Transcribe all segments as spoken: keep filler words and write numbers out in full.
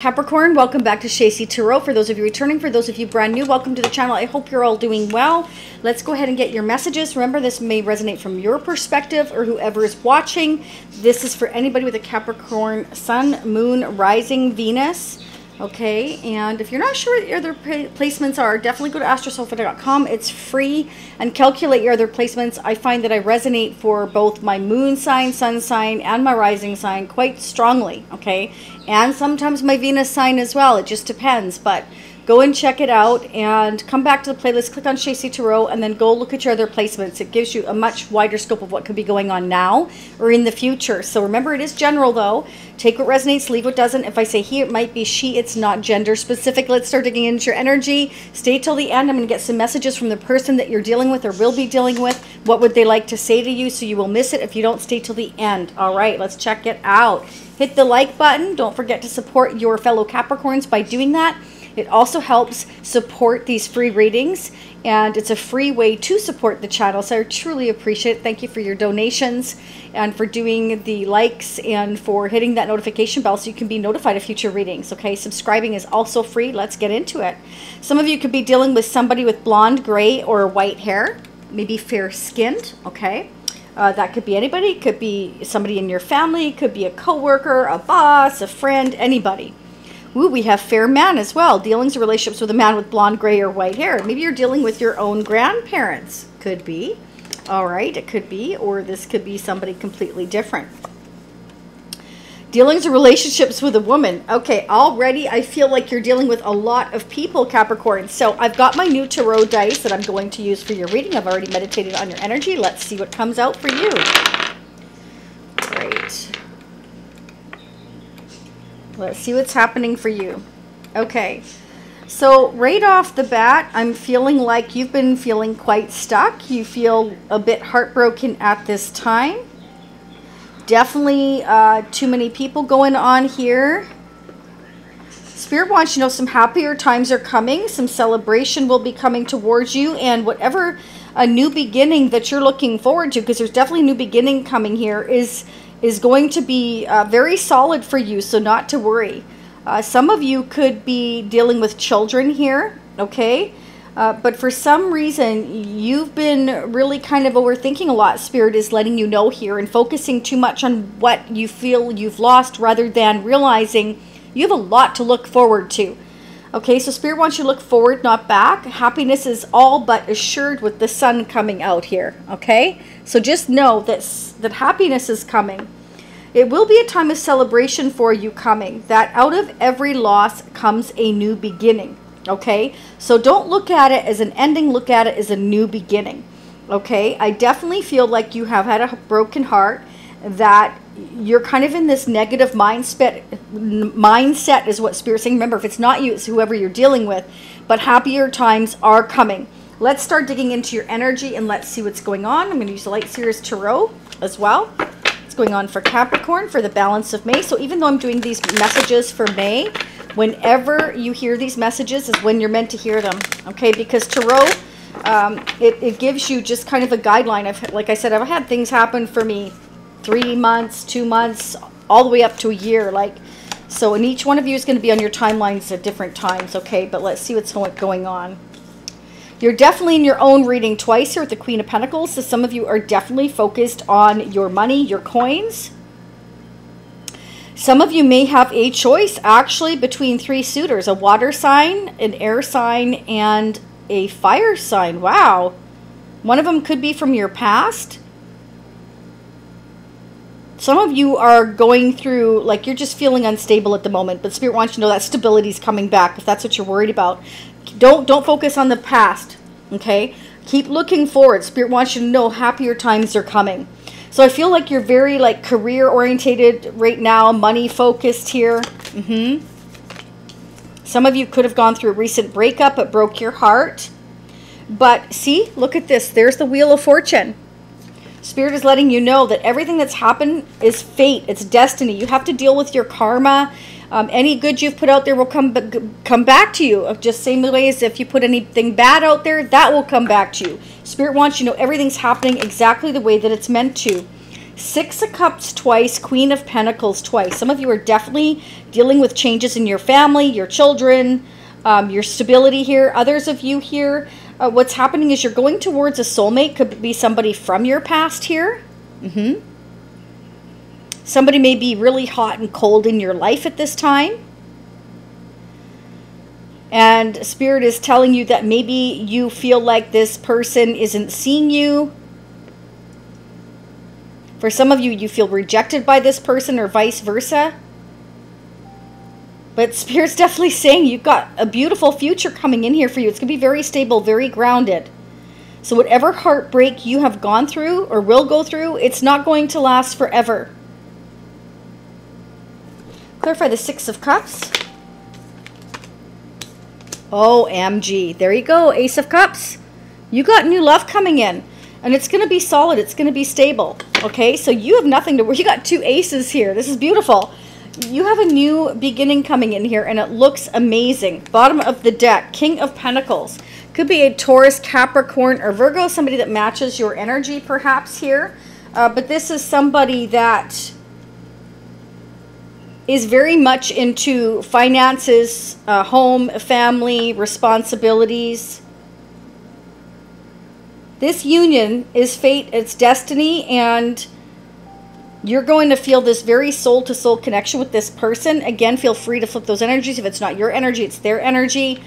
Capricorn, welcome back to Shasie Tarot. For those of you returning, for those of you brand new, welcome to the channel. I hope you're all doing well. Let's go ahead and get your messages. Remember, this may resonate from your perspective or whoever is watching. This is for anybody with a Capricorn sun, moon, rising, Venus. Okay, and if you're not sure what your other placements are, definitely go to astrosophia dot com. It's free, and calculate your other placements. I find that I resonate for both my moon sign, sun sign, and my rising sign quite strongly, okay? And sometimes my Venus sign as well. It just depends, but go and check it out and come back to the playlist. Click on Shasie Tarot and then go look at your other placements. It gives you a much wider scope of what could be going on now or in the future. So remember, it is general though. Take what resonates, leave what doesn't. If I say he, it might be she. It's not gender specific. Let's start digging into your energy. Stay till the end. I'm going to get some messages from the person that you're dealing with or will be dealing with. What would they like to say to you so you will miss it if you don't stay till the end? All right, let's check it out. Hit the like button. Don't forget to support your fellow Capricorns by doing that. It also helps support these free readings, and it's a free way to support the channel, so I truly appreciate it. Thank you for your donations and for doing the likes and for hitting that notification bell so you can be notified of future readings, okay? Subscribing is also free. Let's get into it. Some of you could be dealing with somebody with blonde, gray, or white hair, maybe fair-skinned, okay? Uh, that could be anybody. It could be somebody in your family. It could be a coworker, a boss, a friend, anybody. Ooh, we have fair man as well. Dealings or relationships with a man with blonde, gray, or white hair. Maybe you're dealing with your own grandparents. Could be. All right, it could be. Or this could be somebody completely different. Dealings or relationships with a woman. Okay, already I feel like you're dealing with a lot of people, Capricorn. So I've got my new tarot dice that I'm going to use for your reading. I've already meditated on your energy. Let's see what comes out for you. Great. Let's see what's happening for you. Okay, so right off the bat, I'm feeling like you've been feeling quite stuck. You feel a bit heartbroken at this time. Definitely uh, too many people going on here. Spirit wants you to know some happier times are coming. Some celebration will be coming towards you, and whatever a new beginning that you're looking forward to, because there's definitely a new beginning coming here, is is going to be uh, very solid for you, so not to worry. Uh, some of you could be dealing with children here, okay? Uh, but for some reason, you've been really kind of overthinking a lot. Spirit is letting you know here and focusing too much on what you feel you've lost rather than realizing you have a lot to look forward to. Okay, so Spirit wants you to look forward, not back. Happiness is all but assured with the sun coming out here, okay? So just know that, that happiness is coming. It will be a time of celebration for you coming, that out of every loss comes a new beginning, okay? So don't look at it as an ending, look at it as a new beginning, okay? I definitely feel like you have had a broken heart, that you're kind of in this negative mindset mindset is what Spirit's saying. Remember, if it's not you, it's whoever you're dealing with, but happier times are coming. Let's start digging into your energy and let's see what's going on. I'm going to use the Light Series Tarot as well. It's going on for Capricorn for the balance of May. So even though I'm doing these messages for May, whenever you hear these messages is when you're meant to hear them, okay? Because Tarot, um, it, it gives you just kind of a guideline. I've, like I said, I've had things happen for me three months, two months, all the way up to a year, like so, and each one of you is going to be on your timelines at different times, okay? But let's see what's going on. You're definitely in your own reading twice here with the Queen of Pentacles, so some of you are definitely focused on your money, your coins. Some of you may have a choice actually between three suitors: a water sign, an air sign, and a fire sign. Wow, one of them could be from your past. Some of you are going through, like, you're just feeling unstable at the moment, but Spirit wants you to know that stability is coming back if that's what you're worried about. Don't don't focus on the past, okay? Keep looking forward. Spirit wants you to know happier times are coming. So I feel like you're very, like, career-orientated right now, money-focused here. Mm-hmm. Some of you could have gone through a recent breakup. It broke your heart. But see, look at this. There's the Wheel of Fortune. Spirit is letting you know that everything that's happened is fate. It's destiny. You have to deal with your karma. Um, any good you've put out there will come come back to you. Just same way as if you put anything bad out there, that will come back to you. Spirit wants you to know everything's happening exactly the way that it's meant to. Six of Cups twice, Queen of Pentacles twice. Some of you are definitely dealing with changes in your family, your children, um, your stability here. Others of you here, uh, what's happening is you're going towards a soulmate. Could be somebody from your past here. Mm-hmm. Somebody may be really hot and cold in your life at this time. And Spirit is telling you that maybe you feel like this person isn't seeing you. For some of you, you feel rejected by this person or vice versa. But Spirit's definitely saying you've got a beautiful future coming in here for you. It's going to be very stable, very grounded. So whatever heartbreak you have gone through or will go through, it's not going to last forever. Clarify the Six of Cups. O M G. There you go, Ace of Cups. You got new love coming in. And it's going to be solid. It's going to be stable. Okay, so you have nothing to worry. You got two aces here. This is beautiful. You have a new beginning coming in here, and it looks amazing. Bottom of the deck, King of Pentacles. Could be a Taurus, Capricorn, or Virgo, somebody that matches your energy perhaps here. Uh, but this is somebody that is very much into finances, uh, home, family, responsibilities. This union is fate, it's destiny, and you're going to feel this very soul-to-soul connection with this person. Again, feel free to flip those energies. If it's not your energy, it's their energy.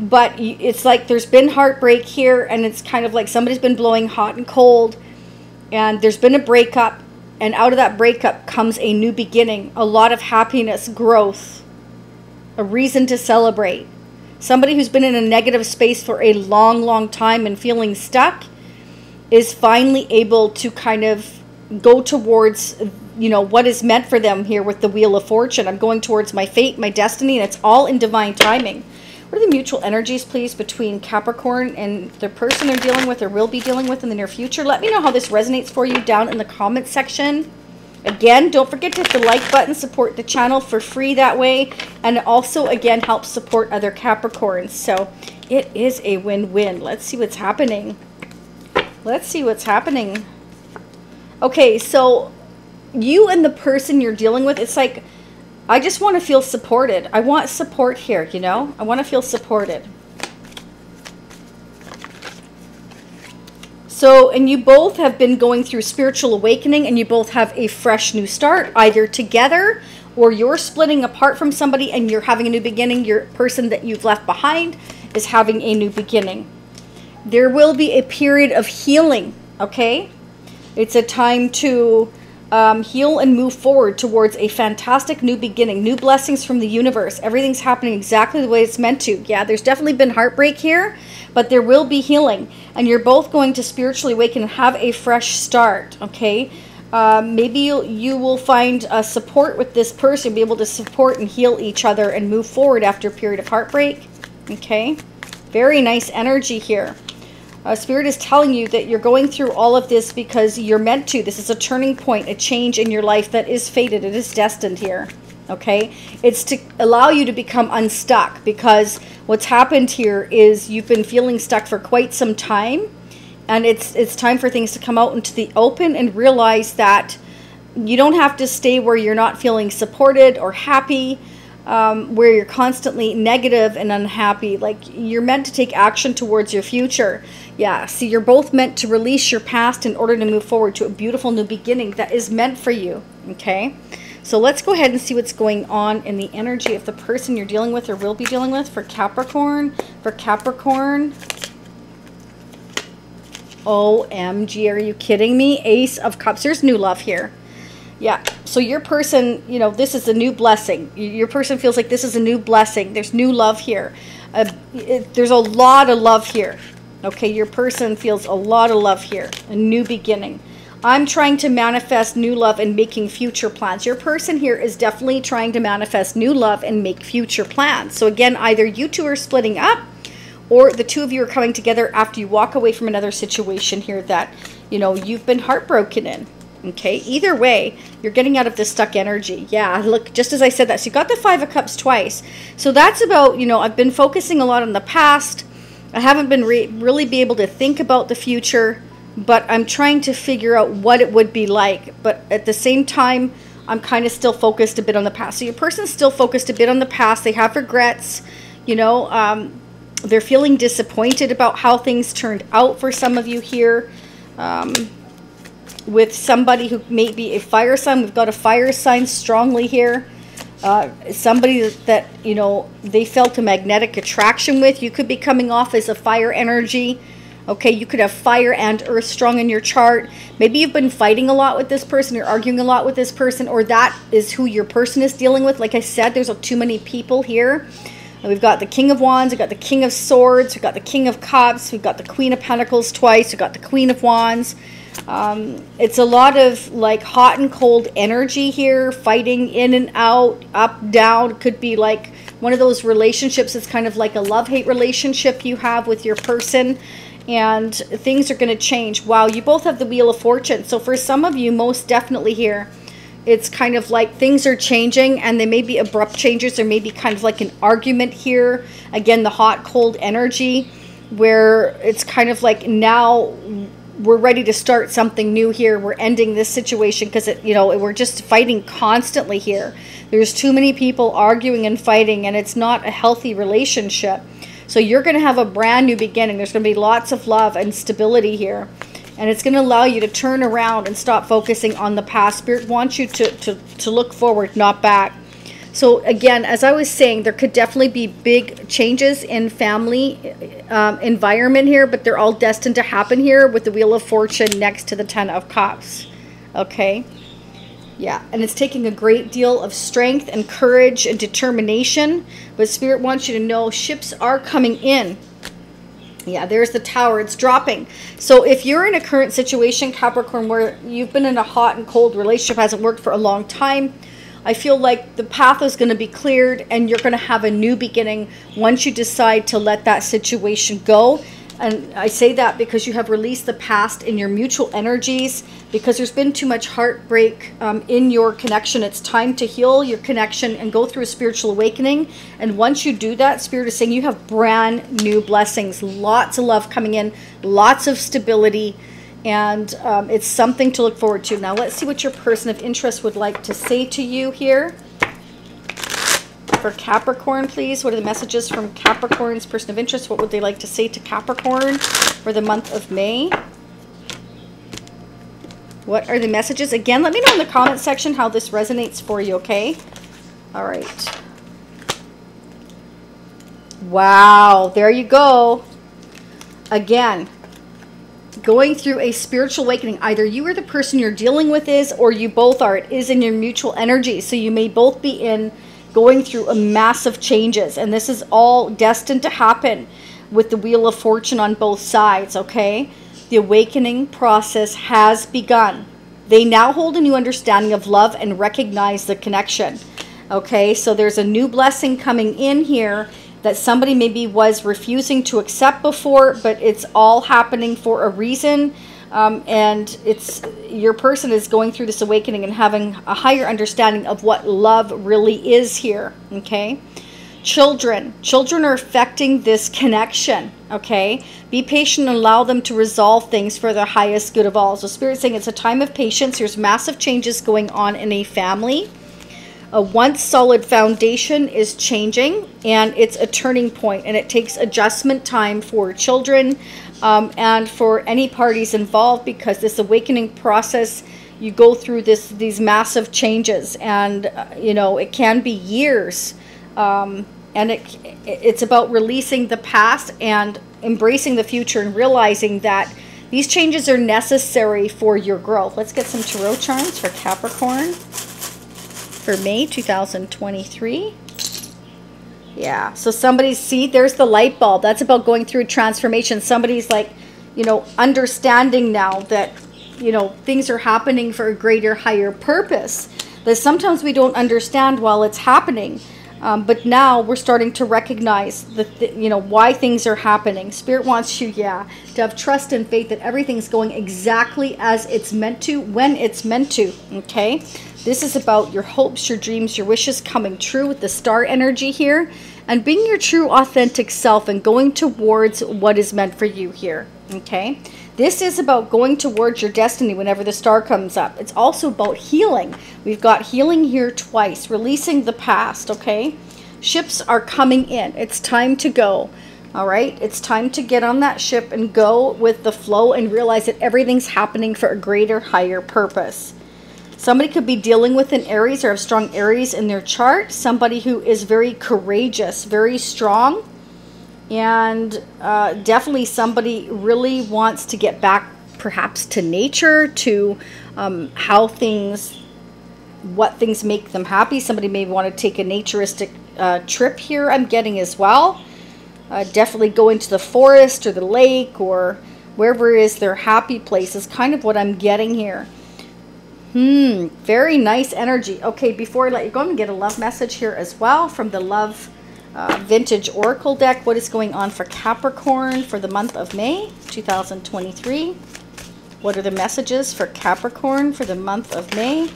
But it's like there's been heartbreak here, and it's kind of like somebody's been blowing hot and cold, and there's been a breakup. And out of that breakup comes a new beginning, a lot of happiness, growth, a reason to celebrate. Somebody who's been in a negative space for a long, long time and feeling stuck is finally able to kind of go towards, you know, what is meant for them here with the Wheel of Fortune. I'm going towards my fate, my destiny, and it's all in divine timing. What are the mutual energies, please, between Capricorn and the person they're dealing with or will be dealing with in the near future? Let me know how this resonates for you down in the comment section. Again, don't forget to hit the like button, support the channel for free that way, and also, again, help support other Capricorns. So it is a win-win. Let's see what's happening. Let's see what's happening. Okay, so you and the person you're dealing with, it's like, I just want to feel supported. I want support here, you know? I want to feel supported. So, and you both have been going through spiritual awakening, and you both have a fresh new start, either together or you're splitting apart from somebody and you're having a new beginning. Your person that you've left behind is having a new beginning. There will be a period of healing, okay? It's a time to Um, heal and move forward towards a fantastic new beginning, new blessings from the universe. Everything's happening exactly the way it's meant to. Yeah, there's definitely been heartbreak here, but there will be healing. And you're both going to spiritually awaken and have a fresh start, okay? Um, maybe you'll, you will find uh, support with this person, be able to support and heal each other and move forward after a period of heartbreak, okay? Very nice energy here. Uh, Spirit is telling you that you're going through all of this because you're meant to. This is a turning point, a change in your life that is fated. It is destined here, okay? It's to allow you to become unstuck, because what's happened here is you've been feeling stuck for quite some time, and it's, it's time for things to come out into the open and realize that you don't have to stay where you're not feeling supported or happy. Um, where you're constantly negative and unhappy. Like, you're meant to take action towards your future. Yeah, see, you're both meant to release your past in order to move forward to a beautiful new beginning that is meant for you, okay? So let's go ahead and see what's going on in the energy of the person you're dealing with or will be dealing with for Capricorn. For Capricorn, O M G, are you kidding me? Ace of Cups, there's new love here. Yeah, so your person, you know, this is a new blessing. Your person feels like this is a new blessing. There's new love here. Uh, it, there's a lot of love here. Okay, your person feels a lot of love here. A new beginning. I'm trying to manifest new love and making future plans. Your person here is definitely trying to manifest new love and make future plans. So again, either you two are splitting up, or the two of you are coming together after you walk away from another situation here that, you know, you've been heartbroken in. Okay, either way, you're getting out of this stuck energy. Yeah, look, just as I said that. So you got the Five of Cups twice. So that's about, you know, I've been focusing a lot on the past. I haven't been re really be able to think about the future. but I'm trying to figure out what it would be like. But at the same time, I'm kind of still focused a bit on the past. So your person's still focused a bit on the past. They have regrets, you know. Um, they're feeling disappointed about how things turned out for some of you here. Um, with somebody who may be a fire sign. We've got a fire sign strongly here. Uh, somebody that, you know, they felt a magnetic attraction with. You could be coming off as a fire energy. Okay, you could have fire and earth strong in your chart. Maybe you've been fighting a lot with this person. You're arguing a lot with this person. Or that is who your person is dealing with. Like I said, there's too many people here. We've got the King of Wands. We've got the King of Swords. We've got the King of Cups. We've got the Queen of Pentacles twice. We've got the Queen of Wands. Um, it's a lot of like hot and cold energy here, fighting in and out, up, down. Could be like one of those relationships. It's kind of like a love-hate relationship you have with your person. And things are going to change. Wow, you both have the Wheel of Fortune. So for some of you, most definitely here, it's kind of like things are changing, and they may be abrupt changes. There may be kind of like an argument here. Again, the hot, cold energy, where it's kind of like now we're ready to start something new here. We're ending this situation because, you know, we're just fighting constantly here. There's too many people arguing and fighting, and it's not a healthy relationship. So you're going to have a brand new beginning. There's going to be lots of love and stability here. And it's going to allow you to turn around and stop focusing on the past. Spirit wants you to, to, to look forward, not back. So again, as I was saying, there could definitely be big changes in family um, environment here. But they're all destined to happen here with the Wheel of Fortune next to the Ten of Cups. Okay. Yeah, and it's taking a great deal of strength and courage and determination. But Spirit wants you to know ships are coming in. Yeah, there's the Tower. It's dropping. So if you're in a current situation, Capricorn, where you've been in a hot and cold relationship, hasn't worked for a long time, I feel like the path is going to be cleared, and you're going to have a new beginning once you decide to let that situation go. And I say that because you have released the past in your mutual energies, because there's been too much heartbreak um, in your connection. It's time to heal your connection and go through a spiritual awakening. And once you do that, Spirit is saying you have brand new blessings, lots of love coming in, lots of stability, and um, it's something to look forward to. Now, let's see what your person of interest would like to say to you here. For Capricorn, please. What are the messages from Capricorn's person of interest? What would they like to say to Capricorn for the month of May? What are the messages? Again, let me know in the comment section how this resonates for you, okay? All right. Wow, there you go. Again, going through a spiritual awakening. Either you or the person you're dealing with is, or you both are. It is in your mutual energy. So you may both be in going through a massive changes, and this is all destined to happen with the Wheel of Fortune on both sides. Okay, the awakening process has begun. They now hold a new understanding of love and recognize the connection. Okay, so there's a new blessing coming in here that somebody maybe was refusing to accept before, but it's all happening for a reason. Um, and it's your person is going through this awakening and having a higher understanding of what love really is here. Okay, children, children are affecting this connection. Okay, be patient and allow them to resolve things for the highest good of all. So Spirit's saying it's a time of patience. There's massive changes going on in a family. A once solid foundation is changing, and it's a turning point, and it takes adjustment time for children um, and for any parties involved, because this awakening process, you go through this these massive changes, and uh, you know, it can be years, um, and it it's about releasing the past and embracing the future and realizing that these changes are necessary for your growth. Let's get some tarot charms for Capricorn for May two thousand twenty-three. Yeah, so somebody, see, there's the light bulb. That's about going through transformation. Somebody's like, you know, understanding now that, you know, things are happening for a greater, higher purpose that sometimes we don't understand while it's happening. Um, but now we're starting to recognize the, th you know, why things are happening. Spirit wants you, yeah, to have trust and faith that everything's going exactly as it's meant to, when it's meant to, okay? This is about your hopes, your dreams, your wishes coming true with the star energy here, and being your true, authentic self and going towards what is meant for you here, okay? This is about going towards your destiny whenever the star comes up. It's also about healing. We've got healing here twice, releasing the past, okay? Ships are coming in. It's time to go, all right? It's time to get on that ship and go with the flow and realize that everything's happening for a greater, higher purpose. Somebody could be dealing with an Aries or a strong Aries in their chart. Somebody who is very courageous, very strong. And uh, definitely somebody really wants to get back perhaps to nature, to um, how things, what things make them happy. Somebody may want to take a naturistic uh, trip here, I'm getting as well. Uh, definitely go into the forest or the lake or wherever it is their happy place is kind of what I'm getting here. Hmm, very nice energy. Okay, before I let you go, I'm going to get a love message here as well from the love Uh, vintage oracle deck. What is going on for Capricorn for the month of May two thousand twenty-three? What are the messages for Capricorn for the month of May?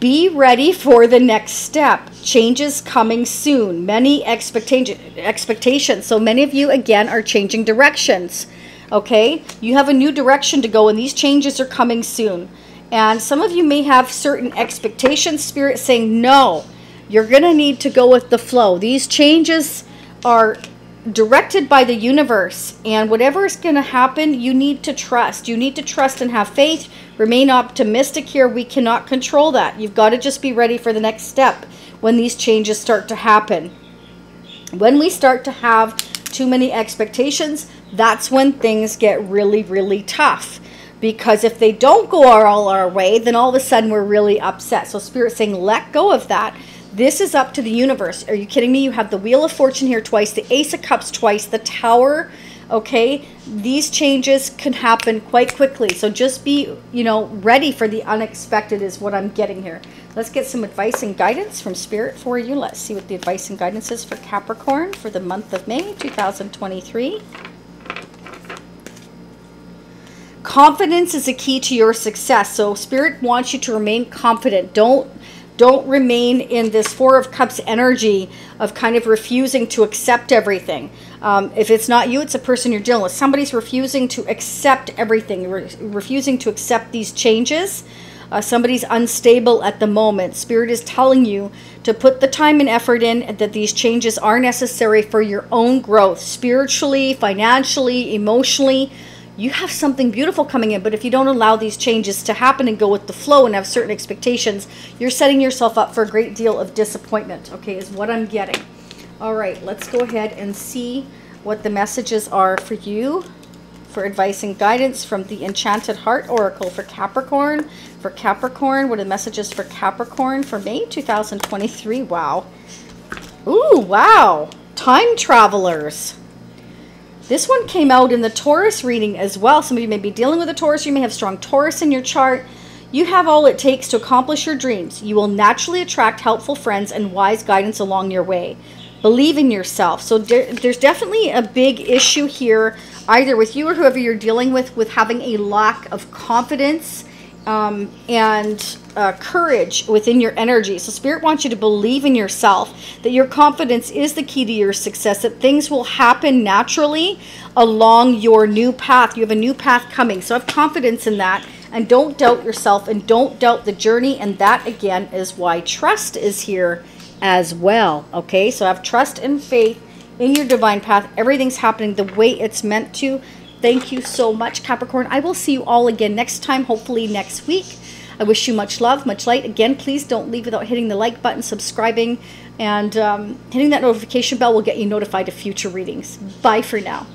Be ready for the next step. Changes coming soon. Many expectation expectations. So many of you again are changing directions. Okay, you have a new direction to go, and these changes are coming soon. And some of you may have certain expectations. Spirit saying no. You're going to need to go with the flow. These changes are directed by the universe. And whatever is going to happen, you need to trust. You need to trust and have faith. Remain optimistic here. We cannot control that. You've got to just be ready for the next step when these changes start to happen. When we start to have too many expectations, that's when things get really, really tough. Because if they don't go all our way, then all of a sudden we're really upset. So Spirit's saying, let go of that. This is up to the universe. Are you kidding me? You have the Wheel of Fortune here twice, the Ace of Cups twice, the Tower, okay? These changes can happen quite quickly. So just be, you know, ready for the unexpected is what I'm getting here. Let's get some advice and guidance from Spirit for you. Let's see what the advice and guidance is for Capricorn for the month of May two thousand twenty-three. Confidence is a key to your success. So Spirit wants you to remain confident. Don't Don't remain in this Four of Cups energy of kind of refusing to accept everything. Um, if it's not you, it's a person you're dealing with. Somebody's refusing to accept everything, re refusing to accept these changes. Uh, somebody's unstable at the moment. Spirit is telling you to put the time and effort in and that these changes are necessary for your own growth, spiritually, financially, emotionally. You have something beautiful coming in, but if you don't allow these changes to happen and go with the flow and have certain expectations, you're setting yourself up for a great deal of disappointment, okay, is what I'm getting. All right, let's go ahead and see what the messages are for you for advice and guidance from the Enchanted Heart Oracle for Capricorn. For Capricorn, what are the messages for Capricorn for May two thousand twenty-three? Wow. Ooh, wow. Time travelers. This one came out in the Taurus reading as well. Somebody may be dealing with a Taurus. You may have strong Taurus in your chart. You have all it takes to accomplish your dreams. You will naturally attract helpful friends and wise guidance along your way. Believe in yourself. So de- there's definitely a big issue here, either with you or whoever you're dealing with, with having a lack of confidence um, and uh, courage within your energy. So Spirit wants you to believe in yourself, that your confidence is the key to your success, that things will happen naturally along your new path. You have a new path coming. So have confidence in that and don't doubt yourself and don't doubt the journey. And that again is why trust is here as well. Okay. So have trust and faith in your divine path. Everything's happening the way it's meant to. Thank you so much, Capricorn. I will see you all again next time, hopefully next week. I wish you much love, much light. Again, please don't leave without hitting the like button, subscribing, and um, hitting that notification bell will get you notified of future readings. Bye for now.